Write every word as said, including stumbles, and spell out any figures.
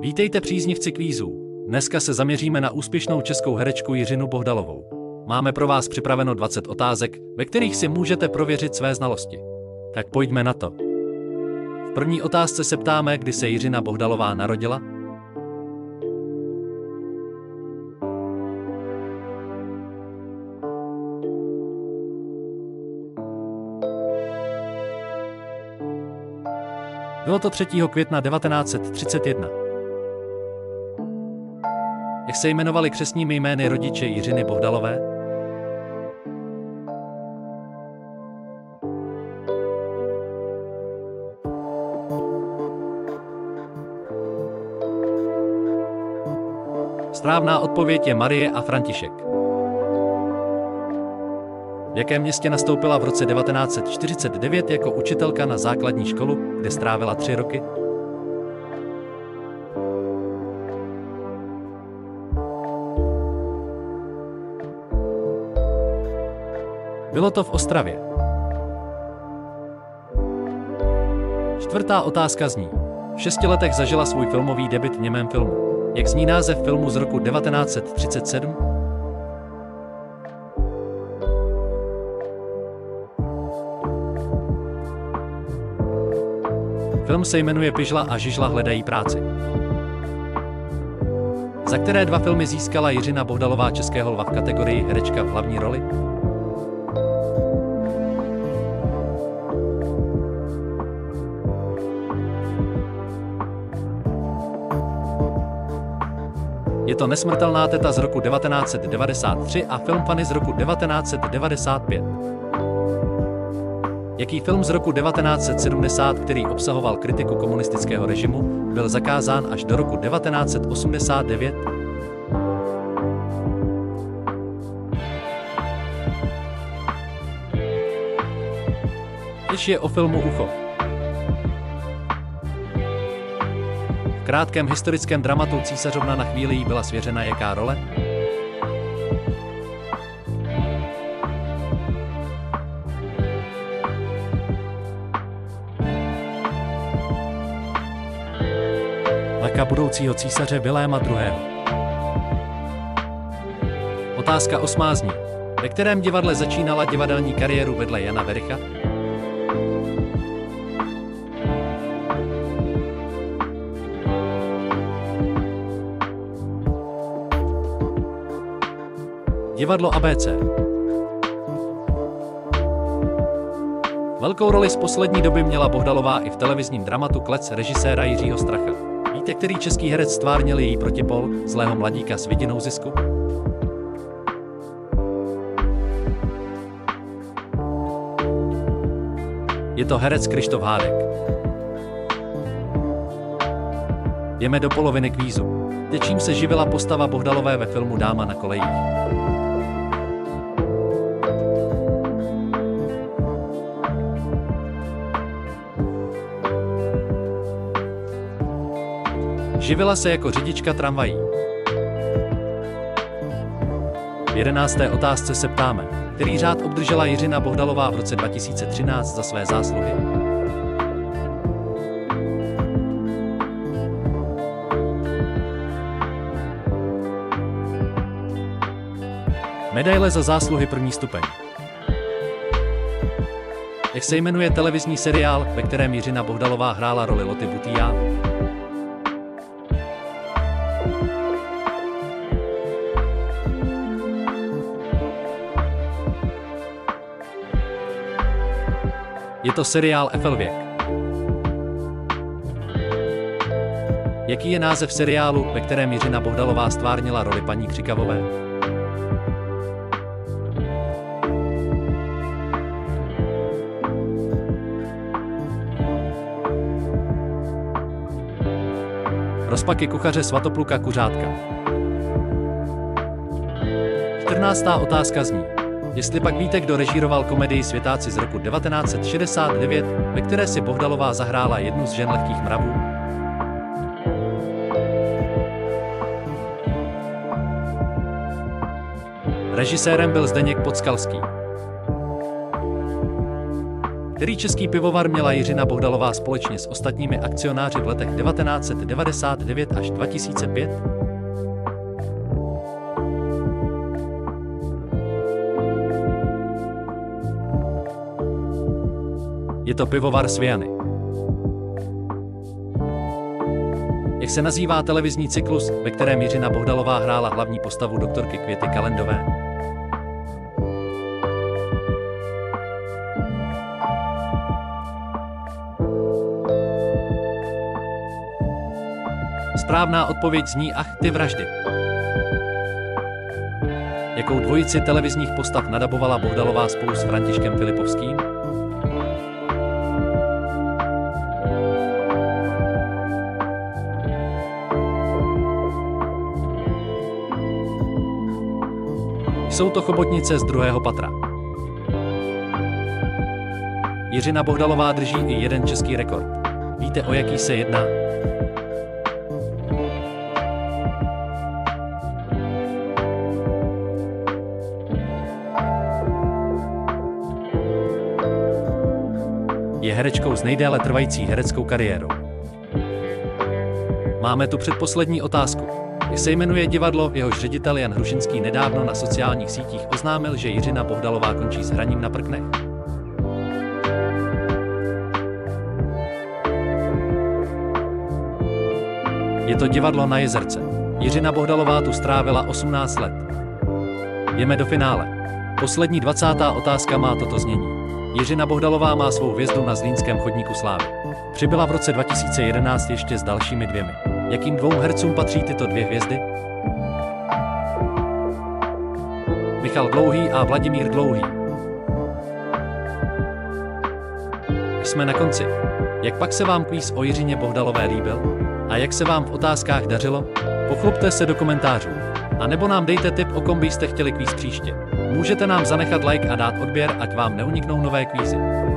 Vítejte příznivci kvízů. Dneska se zaměříme na úspěšnou českou herečku Jiřinu Bohdalovou. Máme pro vás připraveno dvacet otázek, ve kterých si můžete prověřit své znalosti. Tak pojďme na to. V první otázce se ptáme, kdy se Jiřina Bohdalová narodila. Bylo to třetího května devatenáct set třicet jedna. Jak se jmenovali křestními jmény rodiče Jiřiny Bohdalové? Správná odpověď je Marie a František. V jakém městě nastoupila v roce devatenáct set čtyřicet devět jako učitelka na základní školu, kde strávila tři roky? Bylo to v Ostravě. Čtvrtá otázka zní. V šesti letech zažila svůj filmový debut v němém filmu. Jak zní název filmu z roku devatenáct set třicet sedm? Film se jmenuje Pižla a Žižla hledají práci. Za které dva filmy získala Jiřina Bohdalová českého lva v kategorii herečka v hlavní roli? Je to Nesmrtelná teta z roku devatenáct set devadesát tři a film Pan z roku devatenáct set devadesát pět. Jaký film z roku devatenáct set sedmdesát, který obsahoval kritiku komunistického režimu, byl zakázán až do roku devatenáct set osmdesát devět? Řeč je o filmu Ucho. V krátkém historickém dramatu Císařovna na chvíli jí byla svěřena jaká role? Matka budoucího císaře Viléma druhého. Otázka osmá zní. Ve kterém divadle začínala divadelní kariéru vedle Jana Wericha? Divadlo A B C. Velkou roli z poslední doby měla Bohdalová i v televizním dramatu KLEC režiséra Jiřího Stracha. Víte, který český herec stvárnil její protipol, zlého mladíka s vidinou zisku? Je to herec Krištof Hádek. Jdeme do poloviny kvízu. Čím se živila postava Bohdalové ve filmu Dáma na kolejích? Živila se jako řidička tramvají. V jedenácté otázce se ptáme, který řád obdržela Jiřina Bohdalová v roce dva tisíce třináct za své zásluhy. Medaile za zásluhy první stupeň. Jak se jmenuje televizní seriál, ve kterém Jiřina Bohdalová hrála roli Loty Butýja? Je to seriál F. L. Věk. Jaký je název seriálu, ve kterém Jiřina Bohdalová stvárnila roli paní Křikavové? Rozpaky kuchaře Svatopluka Kuřátka. čtrnáctá otázka zní. Jestli pak víte, kdo režíroval komedii Světáci z roku devatenáct set šedesát devět, ve které si Bohdalová zahrála jednu z žen lehkých mravů? Režisérem byl Zdeněk Podskalský. který český pivovar měla Jiřina Bohdalová společně s ostatními akcionáři v letech devatenáct set devadesát devět až dva tisíce pět, je to pivovar Svijany. Jak se nazývá televizní cyklus, ve kterém Jiřina Bohdalová hrála hlavní postavu doktorky Květy Kalendové? Správná odpověď zní Ach, ty vraždy. Jakou dvojici televizních postav nadabovala Bohdalová spolu s Františkem Filipovským? Jsou to chobotnice z druhého patra. Jiřina Bohdalová drží i jeden český rekord. Víte, o jaký se jedná? Je herečkou s nejdéle trvající hereckou kariérou. Máme tu předposlední otázku. Jak se jmenuje divadlo, jehož ředitel Jan Hrušinský nedávno na sociálních sítích oznámil, že Jiřina Bohdalová končí s hraním na prknech? Je to Divadlo na Jezerce. Jiřina Bohdalová tu strávila osmnáct let. Jdeme do finále. Poslední dvacátá otázka má toto znění. Jiřina Bohdalová má svou hvězdu na Zlínském chodníku Slávy. Přibyla v roce dva tisíce jedenáct ještě s dalšími dvěmi. Jakým dvou hercům patří tyto dvě hvězdy? Michal Dlouhý a Vladimír Dlouhý. Jsme na konci. Jak pak se vám kvíz o Jiřině Bohdalové líbil? A jak se vám v otázkách dařilo? Pochlubte se do komentářů. A nebo nám dejte tip, o kom byste chtěli kvíz příště. Můžete nám zanechat like a dát odběr, ať vám neuniknou nové kvízy.